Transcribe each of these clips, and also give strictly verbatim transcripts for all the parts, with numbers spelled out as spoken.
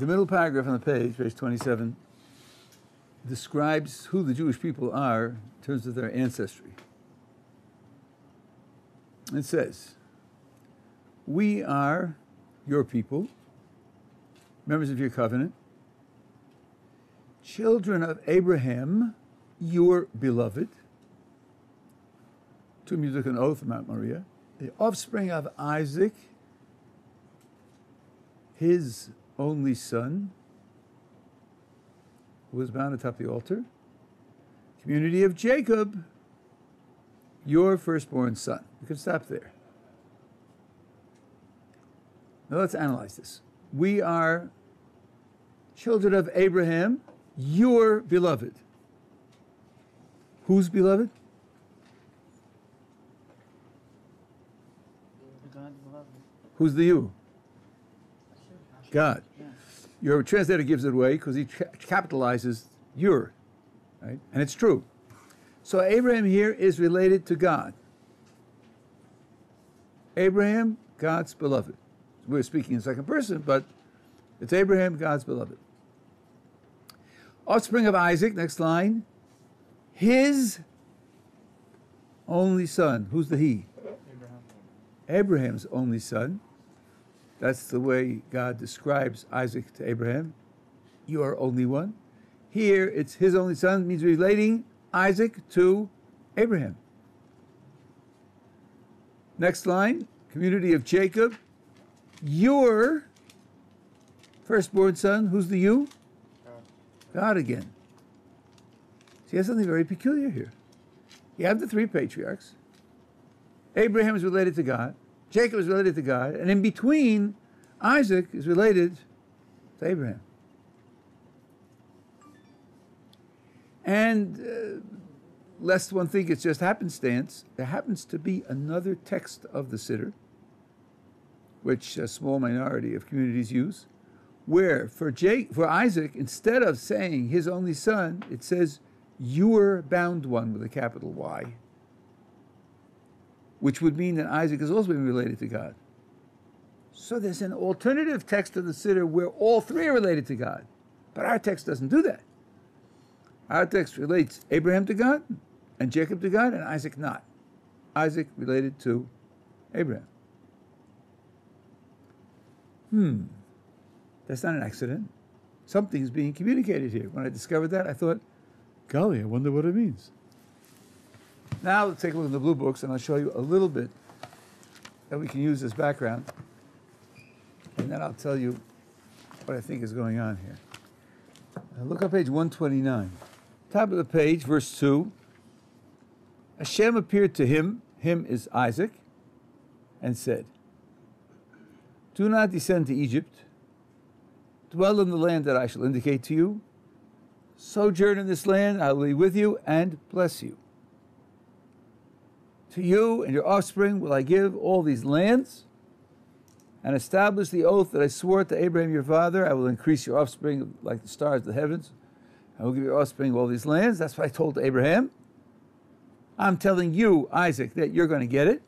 The middle paragraph on the page, page twenty-seven, describes who the Jewish people are in terms of their ancestry. It says, we are your people, members of your covenant, children of Abraham, your beloved, to whom you took an oath, Mount Moriah, the offspring of Isaac, his only son, who was bound atop the altar, community of Jacob, your firstborn son. You can stop there. Now let's analyze this. We are children of Abraham, your beloved. Who's beloved? God beloved. Who's the you? God. Yes. Your translator gives it away because he capitalizes your, right? And it's true. So Abraham here is related to God. Abraham, God's beloved. We're speaking in second person, but it's Abraham, God's beloved. Offspring of Isaac, next line, his only son. Who's the he? Abraham. Abraham's only son. That's the way God describes Isaac to Abraham. You are only one. Here, it's his only son, means relating Isaac to Abraham. Next line, community of Jacob, your firstborn son. Who's the you? God. God again. See, there's something very peculiar here. You have the three patriarchs. Abraham is related to God. Jacob is related to God. And in between, Isaac is related to Abraham. And uh, lest one think it's just happenstance, there happens to be another text of the Siddur, which a small minority of communities use, where for, Jake, for Isaac, instead of saying his only son, it says, your bound one, with a capital Y, which would mean that Isaac is also being related to God. So there's an alternative text of the Siddur where all three are related to God. But our text doesn't do that. Our text relates Abraham to God, and Jacob to God, and Isaac not. Isaac related to Abraham. Hmm, that's not an accident. Something is being communicated here. When I discovered that, I thought, golly, I wonder what it means. Now let's take a look at the blue books, and I'll show you a little bit that we can use as background, and then I'll tell you what I think is going on here. Now look on page one twenty-nine. Top of the page, verse two. Hashem appeared to him, him is Isaac, and said, do not descend to Egypt. Dwell in the land that I shall indicate to you. Sojourn in this land, I will be with you and bless you. To you and your offspring will I give all these lands, and establish the oath that I swore to Abraham your father. I will increase your offspring like the stars of the heavens. I will give your offspring all these lands. That's what I told Abraham. I'm telling you, Isaac, that you're going to get it.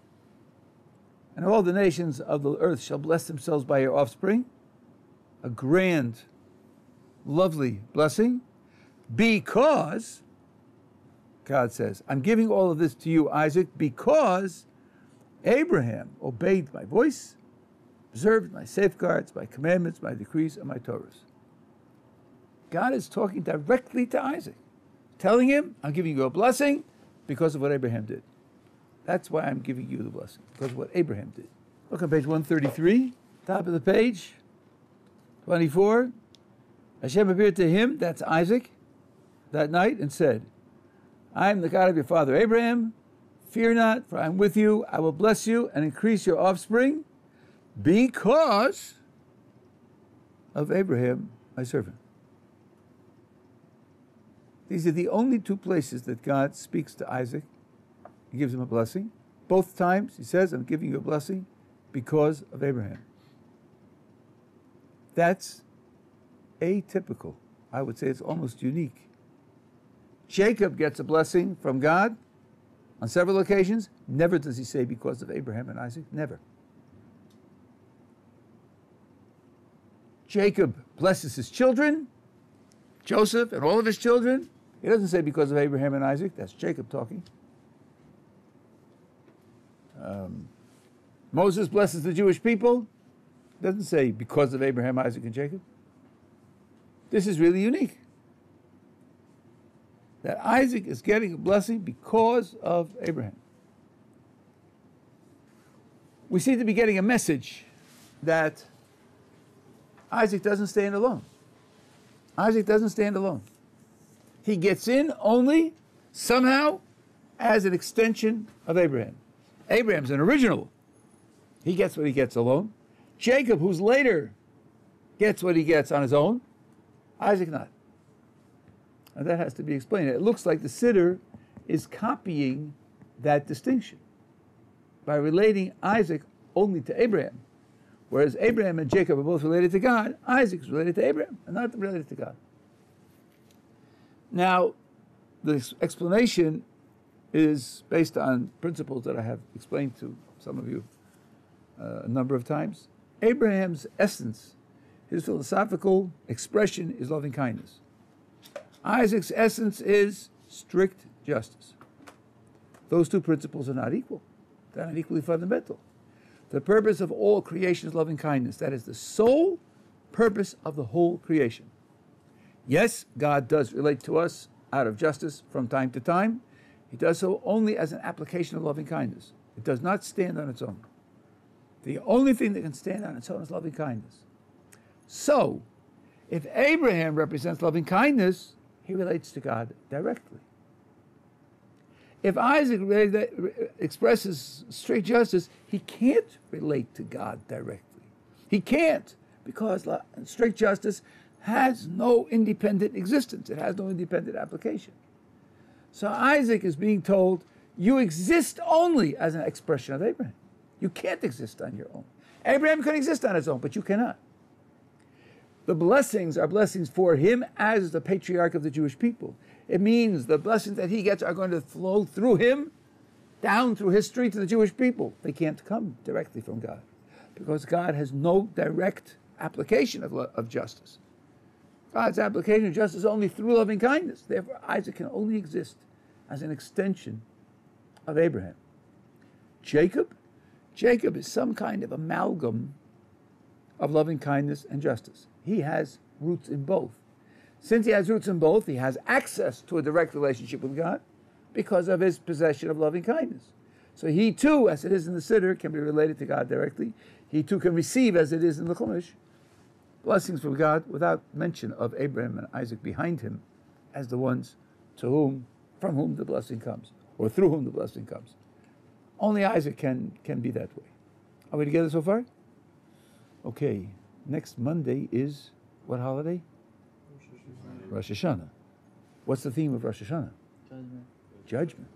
And all the nations of the earth shall bless themselves by your offspring. A grand, lovely blessing. Because, God says, I'm giving all of this to you, Isaac, because Abraham obeyed my voice, observed my safeguards, my commandments, my decrees, and my Torahs. God is talking directly to Isaac, telling him, I'm giving you a blessing because of what Abraham did. That's why I'm giving you the blessing, because of what Abraham did. Look on page one thirty-three, top of the page, twenty-four. Hashem appeared to him, that's Isaac, that night, and said, I am the God of your father Abraham. Fear not, for I am with you. I will bless you and increase your offspring because of Abraham, my servant. These are the only two places that God speaks to Isaac. He gives him a blessing. Both times he says, I'm giving you a blessing because of Abraham. That's atypical. I would say it's almost unique. Jacob gets a blessing from God on several occasions. Never does he say because of Abraham and Isaac. Never. Jacob blesses his children, Joseph and all of his children. He doesn't say because of Abraham and Isaac. That's Jacob talking. Um, Moses blesses the Jewish people. Doesn't say because of Abraham, Isaac, and Jacob. This is really unique. That Isaac is getting a blessing because of Abraham. We seem to be getting a message that Isaac doesn't stand alone. Isaac doesn't stand alone. He gets in only somehow as an extension of Abraham. Abraham's an original. He gets what he gets alone. Jacob, who's later, gets what he gets on his own. Isaac not. And that has to be explained. It looks like the Siddur is copying that distinction by relating Isaac only to Abraham. Whereas Abraham and Jacob are both related to God, Isaac is related to Abraham and not related to God. Now, this explanation is based on principles that I have explained to some of you uh, a number of times. Abraham's essence, his philosophical expression, is loving kindness. Isaac's essence is strict justice. Those two principles are not equal. They're not equally fundamental. The purpose of all creation is loving kindness. That is the sole purpose of the whole creation. Yes, God does relate to us out of justice from time to time. He does so only as an application of loving kindness. It does not stand on its own. The only thing that can stand on its own is loving kindness. So, if Abraham represents loving kindness, he relates to God directly. If Isaac expresses strict justice, he can't relate to God directly. He can't, because strict justice has no independent existence. It has no independent application. So Isaac is being told, you exist only as an expression of Abraham. You can't exist on your own. Abraham can exist on his own, but you cannot. The blessings are blessings for him as the patriarch of the Jewish people. It means the blessings that he gets are going to flow through him, down through history to the Jewish people. They can't come directly from God, because God has no direct application of, of justice. God's application of justice only through loving kindness. Therefore, Isaac can only exist as an extension of Abraham. Jacob? Jacob is some kind of amalgam of loving kindness and justice. He has roots in both. Since he has roots in both, he has access to a direct relationship with God because of his possession of loving kindness. So he too, as it is in the Siddur, can be related to God directly. He too can receive, as it is in the Chumash, blessings from God without mention of Abraham and Isaac behind him as the ones to whom, from whom the blessing comes, or through whom the blessing comes. Only Isaac can, can be that way. Are we together so far? Okay, next Monday is what holiday? Rosh Hashanah. Rosh Hashanah. What's the theme of Rosh Hashanah? Judgment. Judgment.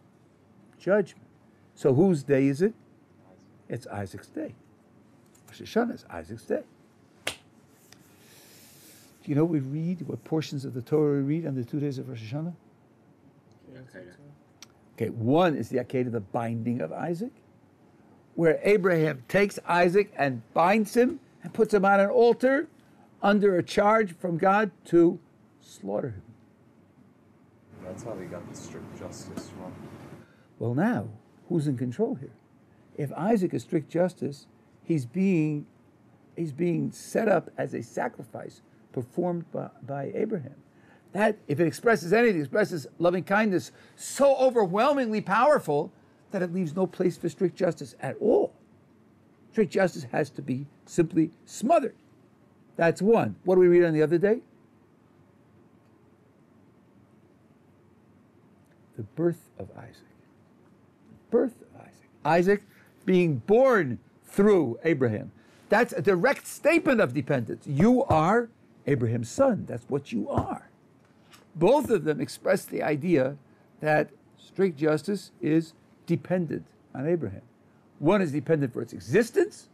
Judgment. So whose day is it? Isaac. It's Isaac's day. Rosh Hashanah is Isaac's day. Do you know what we read, what portions of the Torah we read on the two days of Rosh Hashanah? Akedah. Okay, one is the Akedah, the binding of Isaac, where Abraham takes Isaac and binds him and puts him on an altar under a charge from God to slaughter him. That's how they got the strict justice from. Well, now, who's in control here? If Isaac is strict justice, he's being, he's being set up as a sacrifice performed by, by Abraham. That, if it expresses anything, it expresses loving kindness so overwhelmingly powerful that it leaves no place for strict justice at all. Strict justice has to be simply smothered. That's one. What do we read on the other day? The birth of Isaac. The birth of Isaac. Isaac being born through Abraham. That's a direct statement of dependence. You are Abraham's son. That's what you are. Both of them express the idea that strict justice is dependent on Abraham. One is dependent for its existence,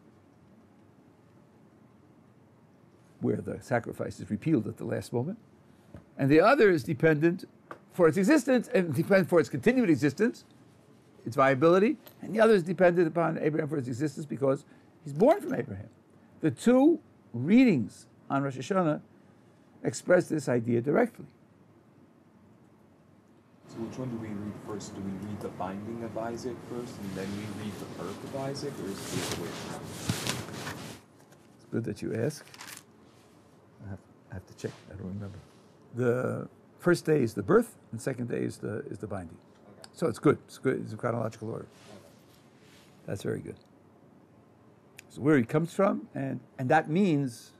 where the sacrifice is repealed at the last moment, and the other is dependent for its existence and dependent for its continued existence, its viability, and the other is dependent upon Abraham for its existence because he's born from Abraham. The two readings on Rosh Hashanah express this idea directly. So which one do we read first? Do we read the binding of Isaac first, and then we read the birth of Isaac, or is it the other way around? It's good that you ask. I have, I have to check. I don't remember. The first day is the birth, and second day is the is the binding. Okay. So it's good. It's good. It's in chronological order. Okay. That's very good. So where he comes from, and and that means,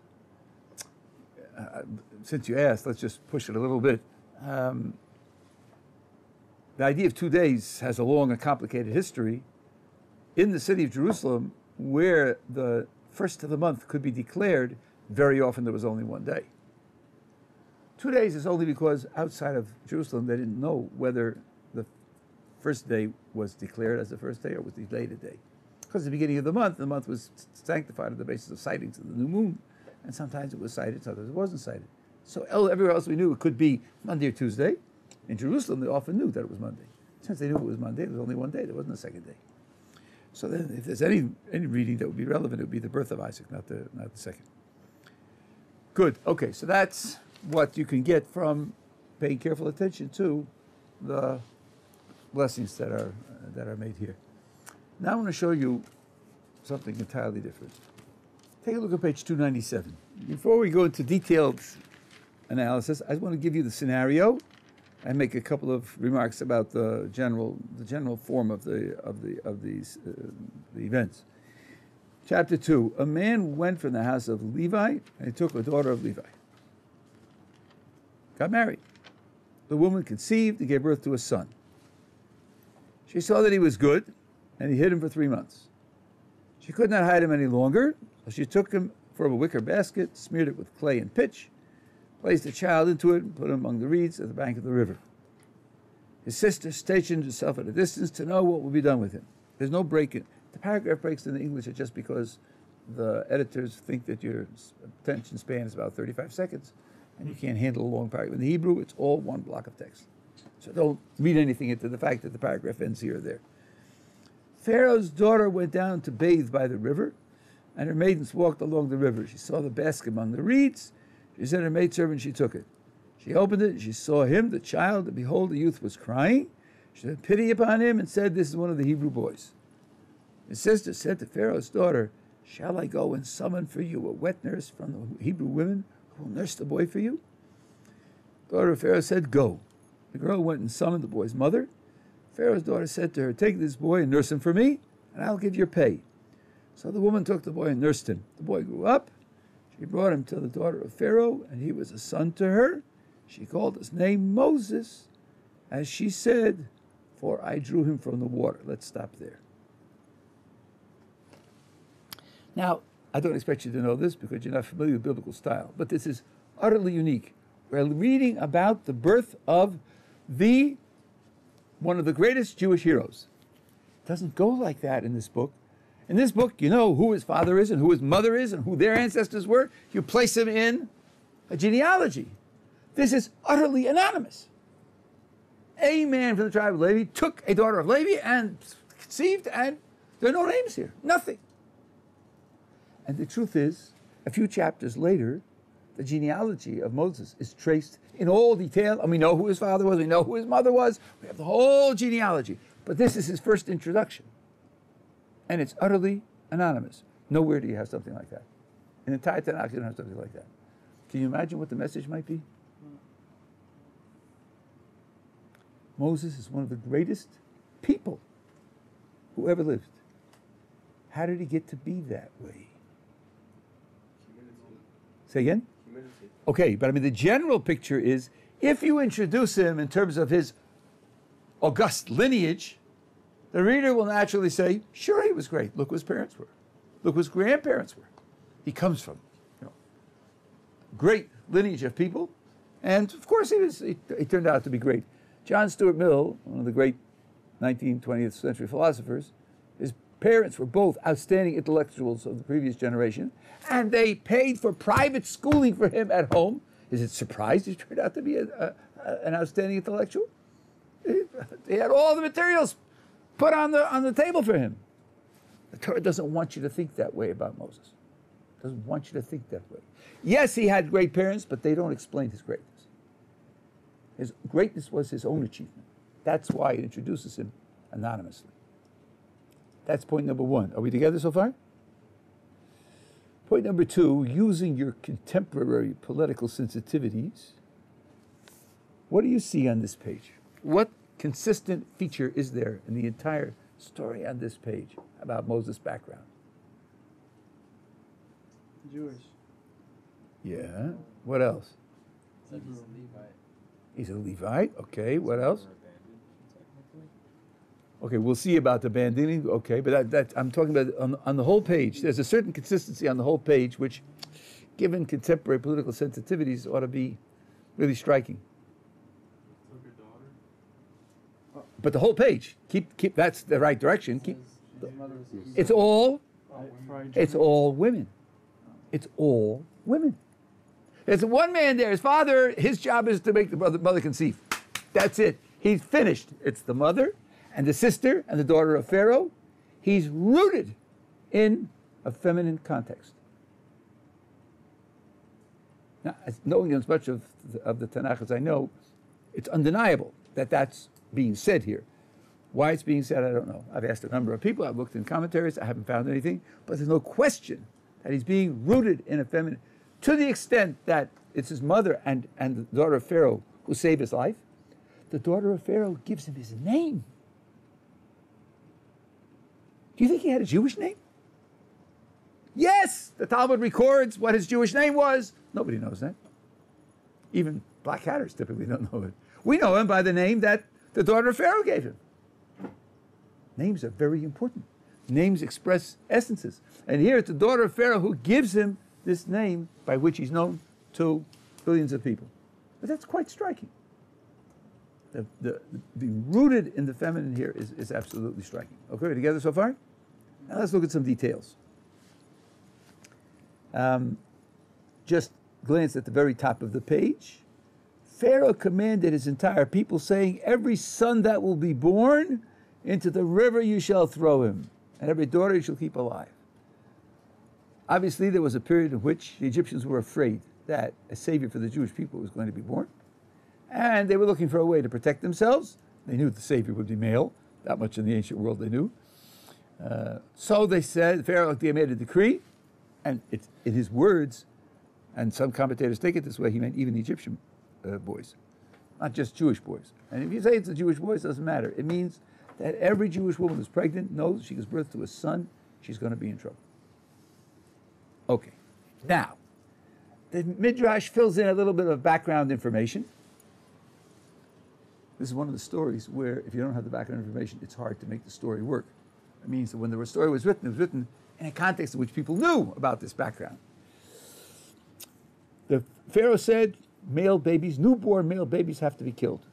uh, since you asked, let's just push it a little bit. Um, The idea of two days has a long and complicated history. In the city of Jerusalem, where the first of the month could be declared, very often there was only one day. Two days is only because outside of Jerusalem they didn't know whether the first day was declared as the first day or was delayed a day. Because at the beginning of the month, the month was sanctified on the basis of sightings of the new moon, and sometimes it was sighted, sometimes it wasn't sighted. So everywhere else we knew it could be Monday or Tuesday. In Jerusalem, they often knew that it was Monday. Since they knew it was Monday, there was only one day. There wasn't a second day. So then, if there's any any reading that would be relevant, it would be the birth of Isaac, not the not the second. Good. Okay. So that's what you can get from paying careful attention to the blessings that are uh, that are made here. Now I want to show you something entirely different. Take a look at page two ninety-seven. Before we go into detailed analysis, I just want to give you the scenario. I make a couple of remarks about the general, the general form of the of the of these uh, the events. Chapter two: a man went from the house of Levi and he took a daughter of Levi. Got married. The woman conceived and gave birth to a son. She saw that he was good, and he hid him for three months. She could not hide him any longer, so she took him from a wicker basket, smeared it with clay and pitch, placed the child into it and put him among the reeds at the bank of the river. His sister stationed herself at a distance to know what would be done with him. There's no break in. The paragraph breaks in the English are just because the editors think that your attention span is about thirty-five seconds and you can't handle a long paragraph. In the Hebrew, it's all one block of text. So don't read anything into the fact that the paragraph ends here or there. Pharaoh's daughter went down to bathe by the river, and her maidens walked along the river. She saw the basket among the reeds. She sent her maidservant, she took it. She opened it, and she saw him, the child, and behold, the youth was crying. She had pity upon him and said, "This is one of the Hebrew boys." His sister said to Pharaoh's daughter, "Shall I go and summon for you a wet nurse from the Hebrew women who will nurse the boy for you?" The daughter of Pharaoh said, "Go." The girl went and summoned the boy's mother. Pharaoh's daughter said to her, "Take this boy and nurse him for me, and I'll give your pay." So the woman took the boy and nursed him. The boy grew up. She brought him to the daughter of Pharaoh, and he was a son to her. She called his name Moses, as she said, "For I drew him from the water." Let's stop there. Now, I don't expect you to know this because you're not familiar with biblical style, but this is utterly unique. We're reading about the birth of the one of the greatest Jewish heroes. It doesn't go like that in this book. In this book, you know who his father is and who his mother is and who their ancestors were. You place him in a genealogy. This is utterly anonymous. A man from the tribe of Levi took a daughter of Levi and conceived, and there are no names here. Nothing. And the truth is, a few chapters later, the genealogy of Moses is traced in all detail, and we know who his father was, we know who his mother was, we have the whole genealogy. But this is his first introduction. And it's utterly anonymous. Nowhere do you have something like that. In the entire Tanakh, you don't have something like that. Can you imagine what the message might be? Moses is one of the greatest people who ever lived. How did he get to be that way? Humility. Say again? Humility. Okay, but I mean, the general picture is, if you introduce him in terms of his august lineage, the reader will naturally say, sure, he was great. Look what his parents were. Look what his grandparents were. He comes from, you know, great lineage of people. And, of course, he, was, he, he turned out to be great. John Stuart Mill, one of the great nineteenth, twentieth century philosophers, his parents were both outstanding intellectuals of the previous generation, and they paid for private schooling for him at home. Is it surprised he turned out to be a, a, an outstanding intellectual? He had all the materials put on the, on the table for him. The Torah doesn't want you to think that way about Moses. Doesn't want you to think that way. Yes, he had great parents, but they don't explain his greatness. His greatness was his own achievement. That's why it introduces him anonymously. That's point number one. Are we together so far? Point number two, using your contemporary political sensitivities, what do you see on this page? What consistent feature is there in the entire story on this page about Moses' background? Jewish. Yeah. What else? So he's a Levite. He's a Levite. Okay. What else? Okay, we'll see about the abandoning. Okay, but that, that, I'm talking about on, on the whole page. There's a certain consistency on the whole page, which, given contemporary political sensitivities, ought to be really striking. Took her daughter. But the whole page, keep keep. That's the right direction. Keep. It's all. It's all women. It's all women. There's one man there. His father. His job is to make the brother, mother conceive. That's it. He's finished. It's the mother and the sister and the daughter of Pharaoh. He's rooted in a feminine context. Now, knowing as much of the, of the Tanakh as I know, it's undeniable that that's being said here. Why it's being said, I don't know. I've asked a number of people. I've looked in commentaries. I haven't found anything. But there's no question that he's being rooted in a feminine, to the extent that it's his mother and, and the daughter of Pharaoh who save his life. The daughter of Pharaoh gives him his name. Do you think he had a Jewish name? Yes, the Talmud records what his Jewish name was. Nobody knows that. Even black hatters typically don't know it. We know him by the name that the daughter of Pharaoh gave him. Names are very important. Names express essences. And here it's the daughter of Pharaoh who gives him this name by which he's known to billions of people. But that's quite striking. The, the, the rooted in the feminine here is, is absolutely striking. Okay, we're together so far? Now let's look at some details. Um, just glance at the very top of the page. Pharaoh commanded his entire people, saying, "Every son that will be born, into the river you shall throw him, and every daughter you shall keep alive." Obviously, there was a period in which the Egyptians were afraid that a savior for the Jewish people was going to be born. And they were looking for a way to protect themselves. They knew the Savior would be male. That much in the ancient world they knew. Uh, so they said, Pharaoh made a decree, and it's in his words, and some commentators take it this way, he meant even Egyptian uh, boys, not just Jewish boys. And if you say it's the Jewish boys, it doesn't matter. It means that every Jewish woman who's pregnant knows she gives birth to a son, she's going to be in trouble. Okay. Now, the Midrash fills in a little bit of background information. This is one of the stories where, if you don't have the background information, it's hard to make the story work. It means that when the story was written, it was written in a context in which people knew about this background. The Pharaoh said male babies, newborn male babies, have to be killed.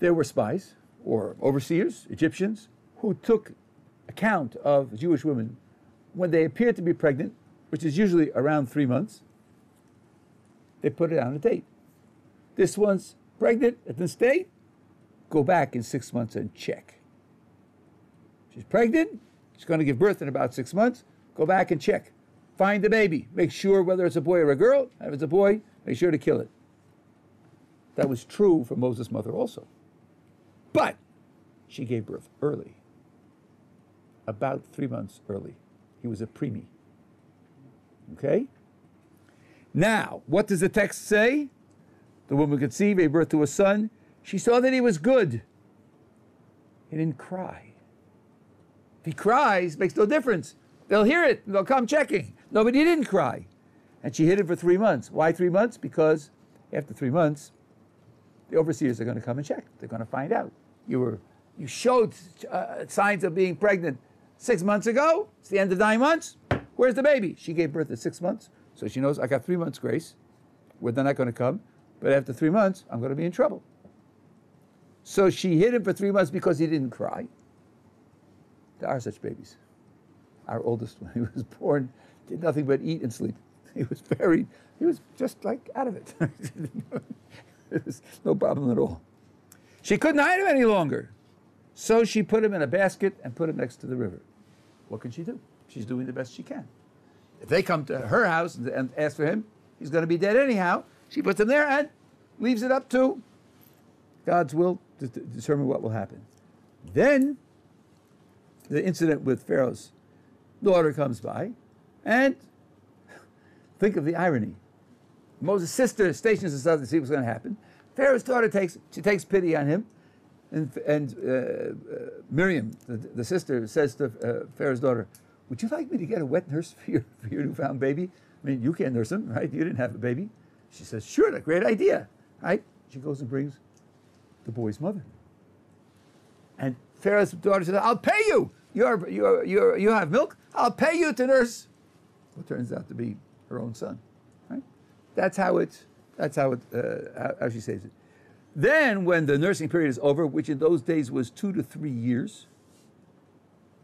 There were spies or overseers, Egyptians, who took account of Jewish women when they appeared to be pregnant, which is usually around three months. They put it on a date. This one's pregnant at this date, go back in six months and check. She's pregnant, she's going to give birth in about six months, go back and check. Find the baby, make sure whether it's a boy or a girl, and if it's a boy, make sure to kill it. That was true for Moses' mother also. But she gave birth early, about three months early. He was a preemie. Okay? Now, what does the text say? The woman conceived, gave birth to a son. She saw that he was good. He didn't cry. If he cries, it makes no difference. They'll hear it, and they'll come checking. No, but he didn't cry. And she hid him for three months. Why three months? Because after three months, the overseers are going to come and check. They're going to find out. You were, you showed uh, signs of being pregnant six months ago. It's the end of nine months. Where's the baby? She gave birth at six months. So she knows, I got three months grace. Well, they're not going to come. But after three months, I'm going to be in trouble. So she hid him for three months because he didn't cry. There are such babies. Our oldest, when he was born, did nothing but eat and sleep. He was buried. He was just like out of it. It was no problem at all. She couldn't hide him any longer. So she put him in a basket and put him next to the river. What can she do? She's doing the best she can. If they come to her house and, and ask for him, he's going to be dead anyhow. She puts him there and leaves it up to God's will to, to determine what will happen. Then the incident with Pharaoh's daughter comes by, and think of the irony. Moses' sister stations herself to see what's going to happen. Pharaoh's daughter takes, she takes pity on him, and, and uh, uh, Miriam, the, the sister, says to uh, Pharaoh's daughter, would you like me to get a wet nurse for your, for your newfound baby? I mean, you can't nurse him, right? You didn't have a baby. She says, sure, that's a great idea, right? She goes and brings the boy's mother. And Pharaoh's daughter says, I'll pay you. You're, you're, you're, you have milk. I'll pay you to nurse. Well, it turns out to be her own son, right? That's how it, that's how, it, uh, how, how she saves it. Then when the nursing period is over, which in those days was two to three years,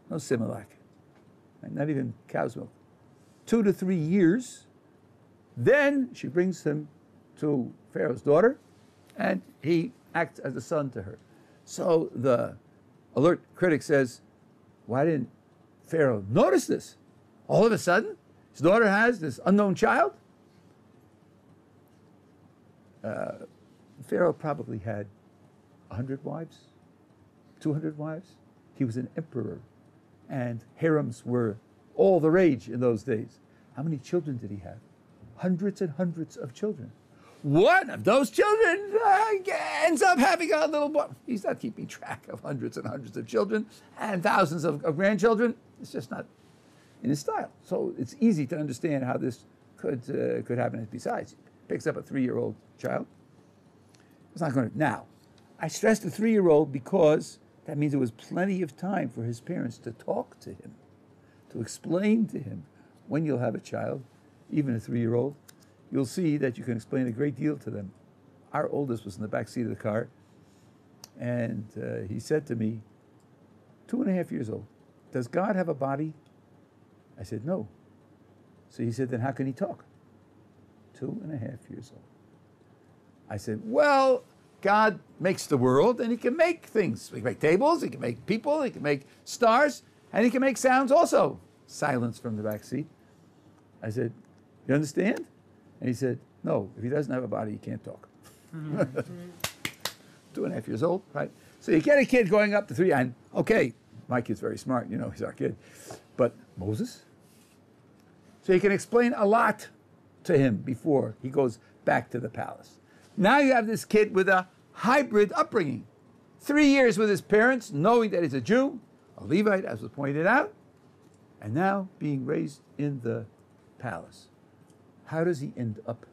no Similac, right? Not even cow's milk, two to three years, then she brings him to Pharaoh's daughter, and he acts as a son to her. So the alert critic says, why didn't Pharaoh notice this? All of a sudden, his daughter has this unknown child. Uh, Pharaoh probably had one hundred wives, two hundred wives. He was an emperor, and harems were all the rage in those days. How many children did he have? Hundreds and hundreds of children. One of those children uh, ends up having a little boy. He's not keeping track of hundreds and hundreds of children and thousands of, of grandchildren. It's just not in his style. So it's easy to understand how this could, uh, could happen. Besides, he picks up a three-year-old child. It's not going to. Now, I stress the three-year-old because that means there was plenty of time for his parents to talk to him, to explain to him when you'll have a child, even a three-year-old. You'll see that you can explain a great deal to them. Our oldest was in the back seat of the car, and uh, he said to me, two and a half years old, does God have a body? I said, no. So he said, then how can he talk? Two and a half years old. I said, well, God makes the world, and he can make things. He can make tables, he can make people, he can make stars, and he can make sounds also. Silence from the back seat. I said, you understand? And he said, no, if he doesn't have a body, he can't talk. Two and a half years old, right? So you get a kid going up to three, and okay, my kid's very smart, you know, he's our kid. But Moses? So you can explain a lot to him before he goes back to the palace. Now you have this kid with a hybrid upbringing. Three years with his parents, knowing that he's a Jew, a Levite, as was pointed out, and now being raised in the palace. How does he end up?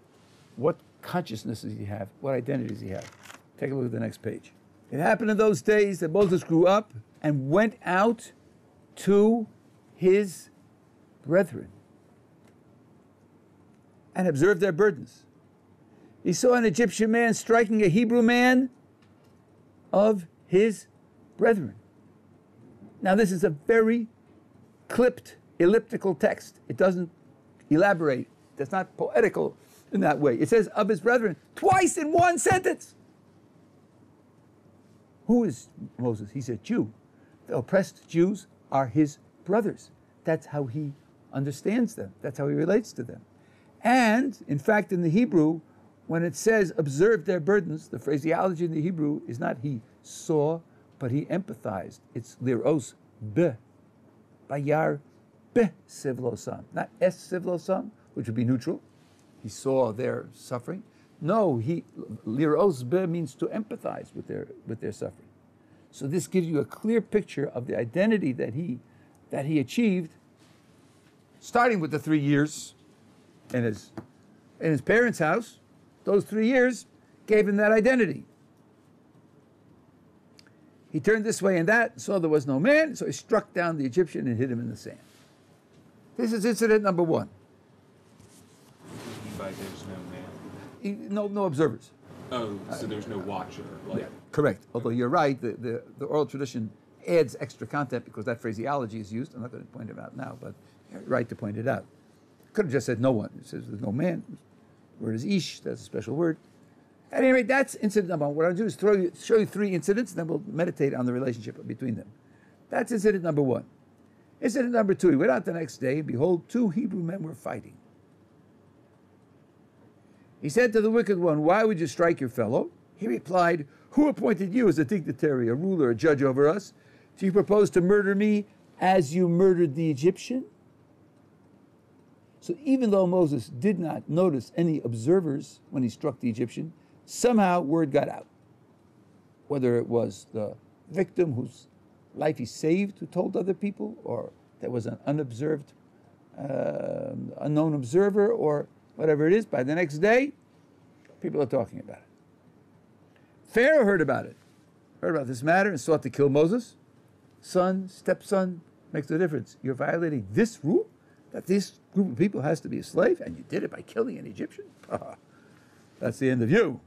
What consciousness does he have? What identity does he have? Take a look at the next page. It happened in those days that Moses grew up and went out to his brethren and observed their burdens. He saw an Egyptian man striking a Hebrew man of his brethren. Now this is a very clipped, elliptical text. It doesn't elaborate. That's not poetical in that way. It says of his brethren twice in one sentence. Who is Moses? He's a Jew. The oppressed Jews are his brothers. That's how he understands them. That's how he relates to them. And, in fact, in the Hebrew, when it says observe their burdens, the phraseology in the Hebrew is not he saw, but he empathized. It's liros be, bayar be sevlosan, not es sevlosan, which would be neutral. He saw their suffering. No, he liros be means to empathize with their with their suffering. So this gives you a clear picture of the identity that he that he achieved, starting with the three years in his in his parents' house. Those three years gave him that identity. He turned this way and that, and saw there was no man, so he struck down the Egyptian and hid him in the sand. This is incident number one. There's no man. No, no observers. Oh, so there's no watcher. Like. Yeah, correct. Although you're right, the, the, the oral tradition adds extra content because that phraseology is used. I'm not going to point it out now, but you're right to point it out. Could have just said no one. It says there's no man. The word is ish. That's a special word. At any rate, that's incident number one. What I'll do is throw you, show you three incidents, and then we'll meditate on the relationship between them. That's incident number one. Incident number two, he went out the next day, and behold, two Hebrew men were fighting. He said to the wicked one, why would you strike your fellow? He replied, who appointed you as a dignitary, a ruler, a judge over us? Do you propose to murder me as you murdered the Egyptian? So even though Moses did not notice any observers when he struck the Egyptian, somehow word got out. Whether it was the victim whose life he saved who told other people, or there was an unobserved, uh, unknown observer, or whatever it is, by the next day, people are talking about it. Pharaoh heard about it, heard about this matter and sought to kill Moses. Son, stepson, makes no difference. You're violating this rule that this group of people has to be a slave, and you did it by killing an Egyptian? That's the end of you.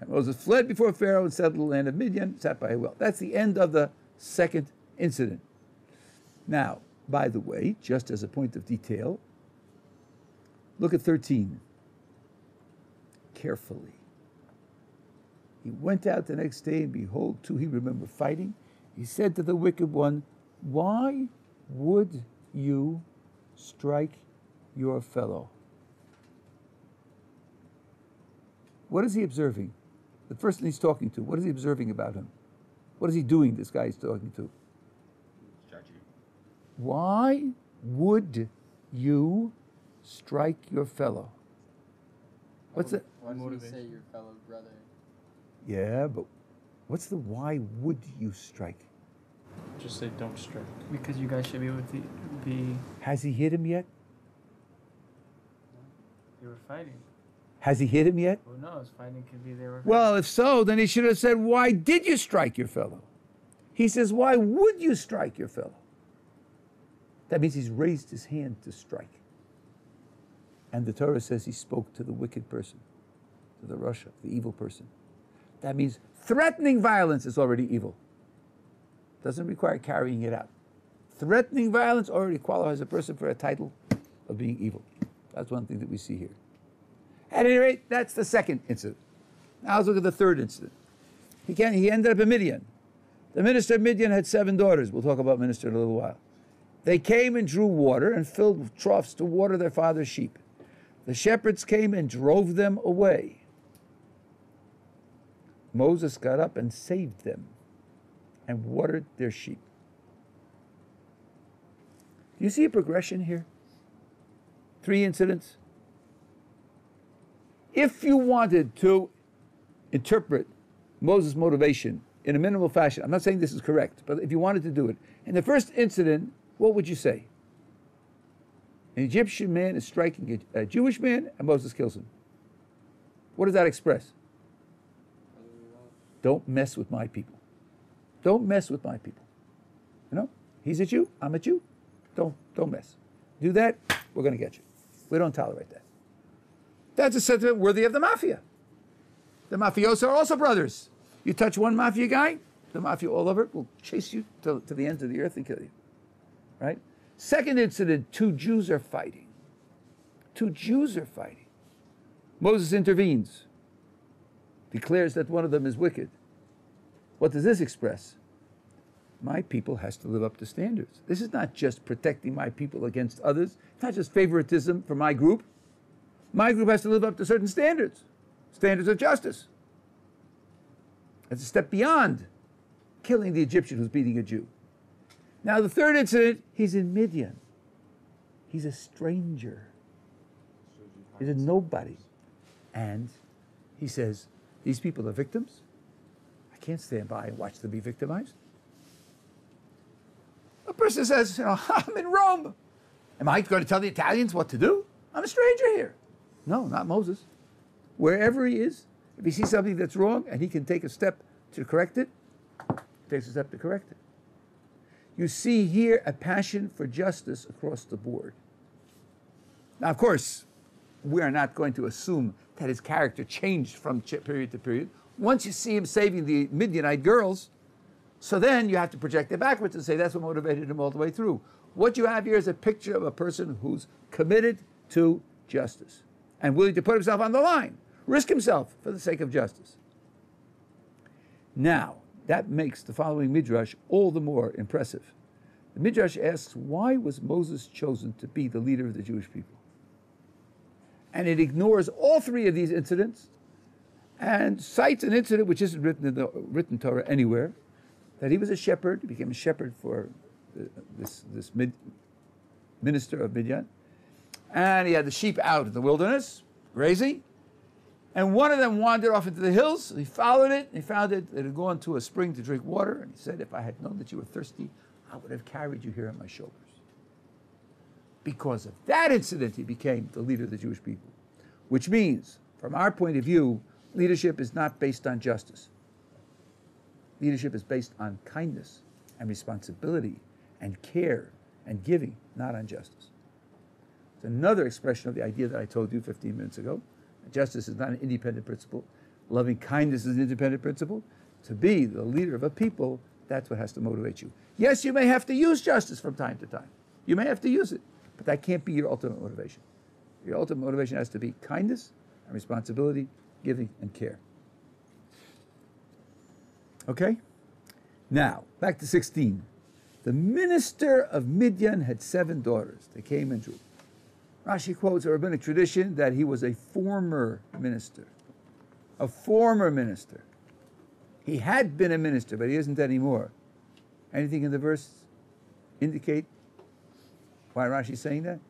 And Moses fled before Pharaoh and settled the land of Midian, sat by a well. That's the end of the second incident. Now, by the way, just as a point of detail, look at thirteen carefully. He went out the next day, and behold, two Hebrew men were fighting. He said to the wicked one, why would you strike your fellow? What is he observing? The person he's talking to, what is he observing about him? What is he doing, this guy he's talking to? He's judging. Why would you strike your fellow? What's that? Why would you say your fellow brother? Yeah, but what's the why would you strike? Just say don't strike. Because you guys should be able to be... Has he hit him yet? They were fighting. Has he hit him yet? Who knows? Fighting could be there. Well, if so, then he should have said, why did you strike your fellow? He says, why would you strike your fellow? That means he's raised his hand to strike. And the Torah says he spoke to the wicked person, to the Rasha, the evil person. That means threatening violence is already evil. Doesn't require carrying it out. Threatening violence already qualifies a person for a title of being evil. That's one thing that we see here. At any rate, that's the second incident. Now let's look at the third incident. He, can, he ended up in Midian. The minister of Midian had seven daughters. We'll talk about minister in a little while. They came and drew water and filled troughs to water their father's sheep. The shepherds came and drove them away. Moses got up and saved them and watered their sheep. Do you see a progression here? Three incidents. If you wanted to interpret Moses' motivation in a minimal fashion, I'm not saying this is correct, but if you wanted to do it, in the first incident, what would you say? An Egyptian man is striking a Jewish man and Moses kills him. What does that express? Don't mess with my people. Don't mess with my people. You know, he's a Jew, I'm a Jew. Don't, don't mess. Do that, we're going to get you. We don't tolerate that. That's a sentiment worthy of the mafia. The mafiosos are also brothers. You touch one mafia guy, the mafia all over will chase you to, to the ends of the earth and kill you. Right? Second incident, two Jews are fighting. Two Jews are fighting. Moses intervenes. Declares that one of them is wicked. What does this express? My people has to live up to standards. This is not just protecting my people against others. It's not just favoritism for my group. My group has to live up to certain standards, standards of justice. It's a step beyond killing the Egyptian who's beating a Jew. Now the third incident, he's in Midian. He's a stranger. He's a nobody. And he says, these people are victims. I can't stand by and watch them be victimized. A person says, you know, I'm in Rome. Am I going to tell the Italians what to do? I'm a stranger here. No, not Moses. Wherever he is, if he sees something that's wrong and he can take a step to correct it, he takes a step to correct it. You see here a passion for justice across the board. Now, of course, we are not going to assume that his character changed from period to period. Once you see him saving the Midianite girls, so then you have to project it backwards and say that's what motivated him all the way through. What you have here is a picture of a person who's committed to justice and willing to put himself on the line, risk himself for the sake of justice. Now, that makes the following Midrash all the more impressive. The Midrash asks, why was Moses chosen to be the leader of the Jewish people? And it ignores all three of these incidents and cites an incident which isn't written in the written Torah anywhere, that he was a shepherd, he became a shepherd for this, this mid, minister of Midian, and he had the sheep out in the wilderness, grazing, and one of them wandered off into the hills. He followed it, and he found it, it had gone to a spring to drink water, and he said, if I had known that you were thirsty, I would have carried you here on my shoulders. Because of that incident, he became the leader of the Jewish people, which means, from our point of view, leadership is not based on justice. Leadership is based on kindness and responsibility and care and giving, not on justice. It's another expression of the idea that I told you fifteen minutes ago. Justice is not an independent principle. Loving kindness is an independent principle. To be the leader of a people, that's what has to motivate you. Yes, you may have to use justice from time to time. You may have to use it, but that can't be your ultimate motivation. Your ultimate motivation has to be kindness and responsibility, giving and care. Okay? Now, back to sixteen. The minister of Midian had seven daughters. They came and drew. Rashi quotes a rabbinic tradition that he was a former minister. A former minister. He had been a minister, but he isn't anymore. Anything in the verse indicate why Rashi's saying that?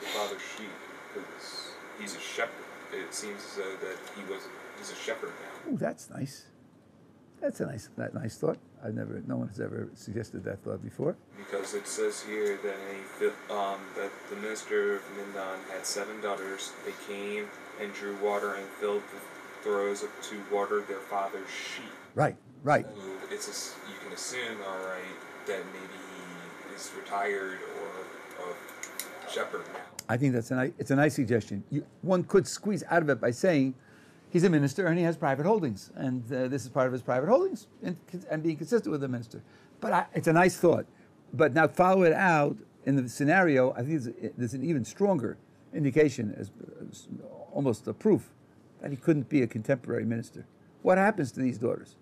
Father sheep, because he's a shepherd. It seems uh, that he was he's a shepherd now. Oh, that's nice. That's a nice that nice thought. I've never no one has ever suggested that thought before. Because it says here that he, um, that the minister of Midian had seven daughters. They came and drew water and filled the throes of to water their father's sheep. Right, right. So it's a, you can assume, all right, that maybe he is retired or a shepherd now. I think that's a nice, it's a nice suggestion. You, one could squeeze out of it by saying, he's a minister and he has private holdings, and uh, this is part of his private holdings, and, and being consistent with the minister. But I, it's a nice thought. But now follow it out in the scenario. I think it's, there's an even stronger indication, as, as almost a proof, that he couldn't be a contemporary minister. What happens to these daughters?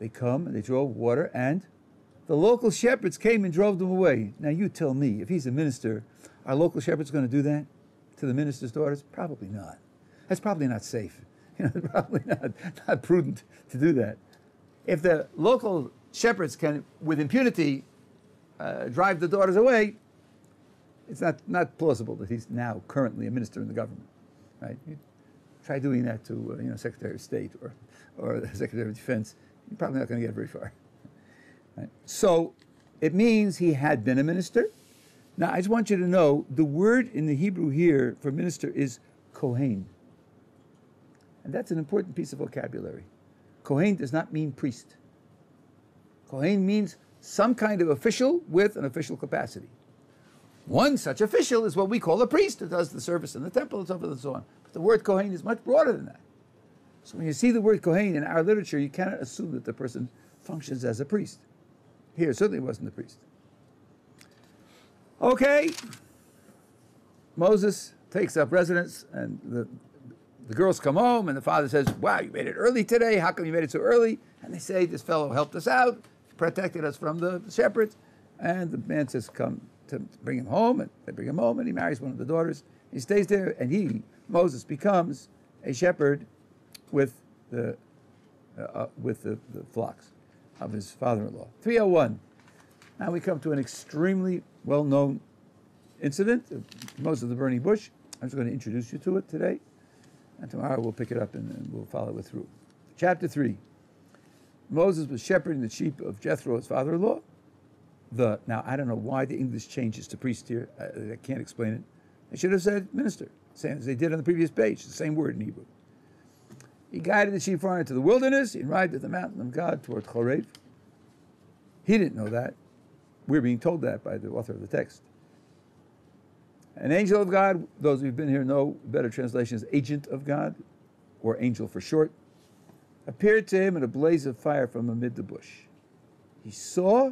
They come and they drove water, and the local shepherds came and drove them away. Now you tell me, if he's a minister, are local shepherds going to do that to the minister's daughters? Probably not. That's probably not safe. You know, probably not, not prudent to do that. If the local shepherds can, with impunity, uh, drive the daughters away, it's not, not plausible that he's now currently a minister in the government, right? You try doing that to, uh, you know, Secretary of State or, or the Secretary of Defense. You're probably not going to get very far. Right? So it means he had been a minister. Now, I just want you to know, the word in the Hebrew here for minister is Kohain. And that's an important piece of vocabulary. Kohain does not mean priest. Kohain means some kind of official with an official capacity. One such official is what we call a priest, who does the service in the temple and so forth and so on. But the word Kohain is much broader than that. So when you see the word Kohain in our literature, you cannot assume that the person functions as a priest. Here, certainly wasn't a priest. Okay. Moses takes up residence, and the The girls come home, and the father says, wow, you made it early today. How come you made it so early? And they say, this fellow helped us out, protected us from the shepherds. And the man says, come to bring him home. And they bring him home, and he marries one of the daughters. He stays there, and he, Moses, becomes a shepherd with the, uh, with the, the flocks of his father-in-law. three oh one. Now we come to an extremely well-known incident, Moses of the burning bush. I'm just going to introduce you to it today. And tomorrow we'll pick it up and, and we'll follow it through. Chapter three. Moses was shepherding the sheep of Jethro, his father-in-law. The Now, I don't know why the English changes to priest here. I, I can't explain it. They should have said minister, same as they did on the previous page, the same word in Hebrew. He guided the sheep far into the wilderness. He arrived at the mountain of God toward Chorev. He didn't know that. We're being told that by the author of the text. An angel of God, those who've been here know better translations, agent of God, or angel for short, appeared to him in a blaze of fire from amid the bush. He saw,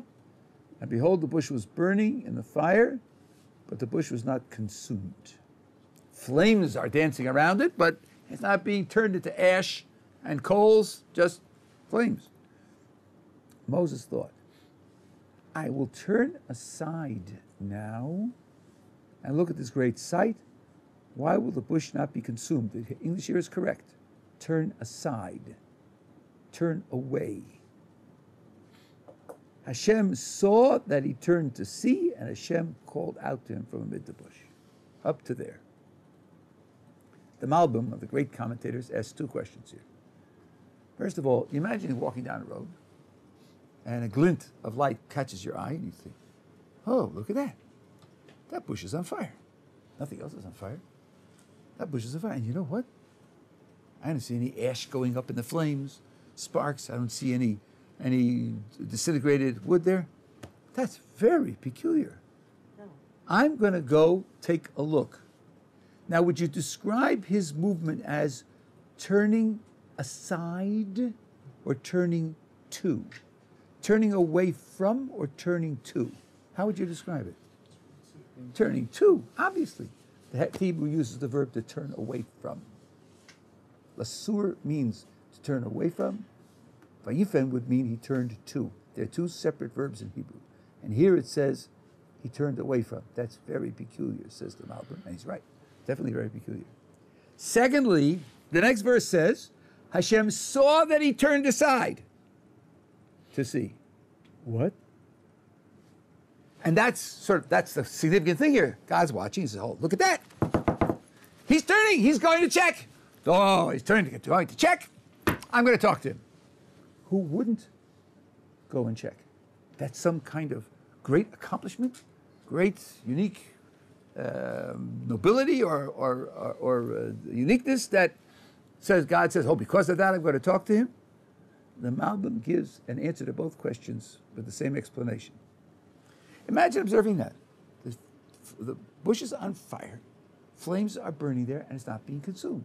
and behold, the bush was burning in the fire, but the bush was not consumed. Flames are dancing around it, but it's not being turned into ash and coals, just flames. Moses thought, I will turn aside now and look at this great sight. Why will the bush not be consumed? The English here is correct. Turn aside. Turn away. Hashem saw that he turned to see, and Hashem called out to him from amid the bush. Up to there. The Malbim, of the great commentators, asks two questions here. First of all, imagine you're walking down a road, and a glint of light catches your eye, and you think, oh, look at that. That bush is on fire. Nothing else is on fire. That bush is on fire. And you know what? I don't see any ash going up in the flames, sparks. I don't see any, any disintegrated wood there. That's very peculiar. No. I'm going to go take a look. Now, would you describe his movement as turning aside or turning to? Turning away from or turning to? How would you describe it? Turning to, obviously. The Hebrew uses the verb to turn away from. Lasur means to turn away from. Vayifen would mean he turned to. They're two separate verbs in Hebrew. And here it says he turned away from. That's very peculiar, says the Malbim, and he's right. Definitely very peculiar. Secondly, the next verse says, Hashem saw that he turned aside to see. What? And that's sort of, that's the significant thing here. God's watching. He says, oh, look at that. He's turning. He's going to check. Oh, he's turning to, going to check. I'm going to talk to him. Who wouldn't go and check? That's some kind of great accomplishment, great, unique Um, nobility or, or, or, or uh, uniqueness that says, God says, oh, because of that, I'm going to talk to him. The Malbim gives an answer to both questions with the same explanation. Imagine observing that. The, the bush is on fire, flames are burning there, and it's not being consumed.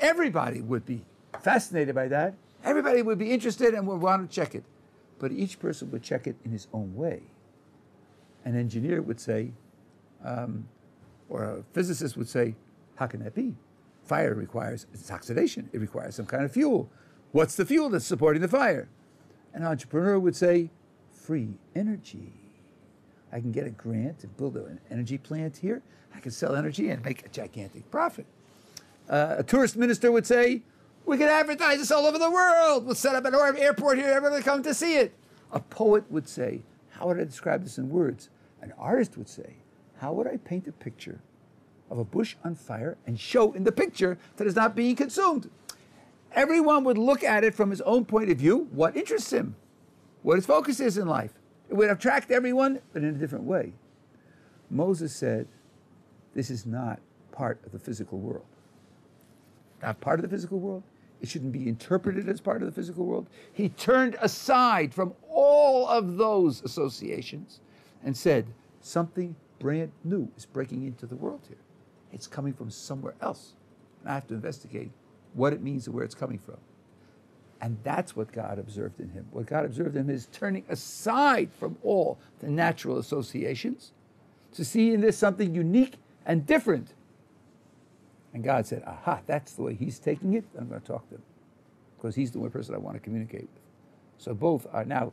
Everybody would be fascinated by that. Everybody would be interested and would want to check it. But each person would check it in his own way. An engineer would say, um, or a physicist would say, how can that be? Fire requires, it's oxidation. It requires some kind of fuel. What's the fuel that's supporting the fire? An entrepreneur would say, free energy. I can get a grant and build an energy plant here. I can sell energy and make a gigantic profit. Uh, a tourist minister would say, we can advertise this all over the world. We'll set up an airport here. Everybody come to see it. A poet would say, how would I describe this in words? An artist would say, how would I paint a picture of a bush on fire and show in the picture that it's not being consumed? Everyone would look at it from his own point of view, what interests him, what his focus is in life. It would attract everyone, but in a different way. Moses said, this is not part of the physical world. Not part of the physical world. It shouldn't be interpreted as part of the physical world. He turned aside from all of those associations and said, something brand new is breaking into the world here. It's coming from somewhere else. And I have to investigate what it means and where it's coming from. And that's what God observed in him. What God observed in him is turning aside from all the natural associations to see in this something unique and different. And God said, aha, that's the way he's taking it. I'm going to talk to him because he's the one person I want to communicate with. So both are now,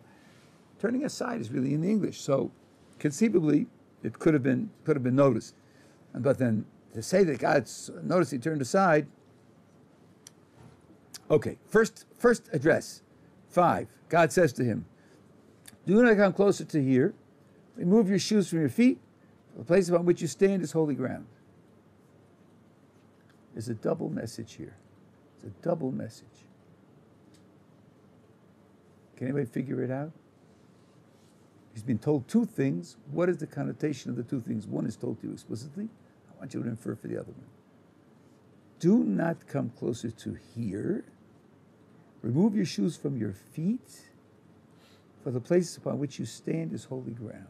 turning aside is really in the English. So conceivably, it could have been could have been noticed, but then to say that God's noticed he turned aside. Okay, first first address, five. God says to him, "Do not come closer to here. Remove your shoes from your feet. The place upon which you stand is holy ground." There's a double message here. It's a double message. Can anybody figure it out? He's been told two things. What is the connotation of the two things? One is told to you explicitly. I want you to infer for the other one. Do not come closer to here. Remove your shoes from your feet, for the place upon which you stand is holy ground.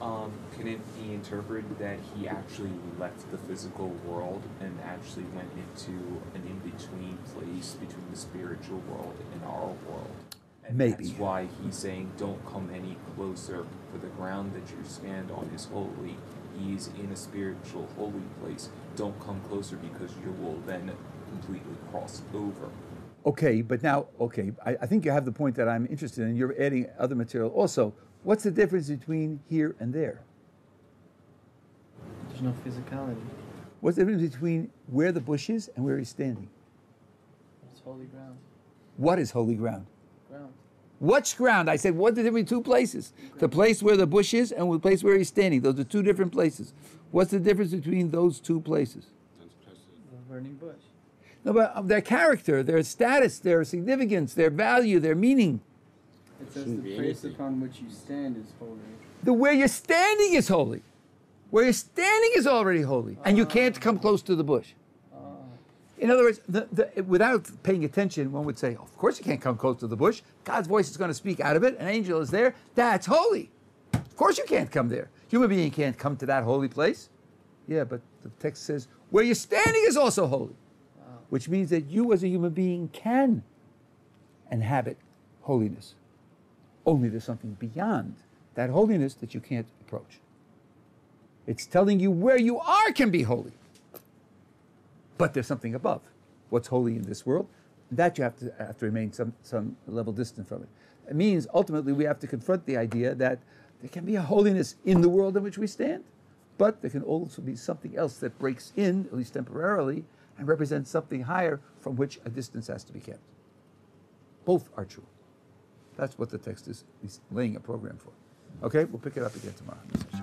Um, can it be interpreted that he actually left the physical world and actually went into an in-between place between the spiritual world and our world? Maybe. That's why he's saying, don't come any closer, for the ground that you stand on is holy. He's in a spiritual holy place. Don't come closer because you will then completely cross over. Okay, but now, okay, I, I think you have the point that I'm interested in. You're adding other material also. What's the difference between here and there? There's no physicality. What's the difference between where the bush is and where he's standing? It's holy ground. What is holy ground? Ground. What's ground? I said, what's the difference between two places? Ground. The place where the bush is and the place where he's standing. Those are two different places. What's the difference between those two places? A burning bush. No, but their character, their status, their significance, their value, their meaning. It says the place upon which you stand is holy. The where you're standing is holy. Where you're standing is already holy. Uh, and you can't come close to the bush. Uh, In other words, the, the, without paying attention, one would say, oh, of course you can't come close to the bush. God's voice is going to speak out of it. An angel is there. That's holy. Of course you can't come there. Human being can't come to that holy place. Yeah, but the text says, where you're standing is also holy. Which means that you as a human being can inhabit holiness. Only there's something beyond that holiness that you can't approach. It's telling you where you are can be holy. But there's something above what's holy in this world. That you have to, have to remain some, some level distant from it. It means ultimately we have to confront the idea that there can be a holiness in the world in which we stand, but there can also be something else that breaks in, at least temporarily, and represents something higher from which a distance has to be kept. Both are true. That's what the text is, is laying a program for. Okay, we'll pick it up again tomorrow.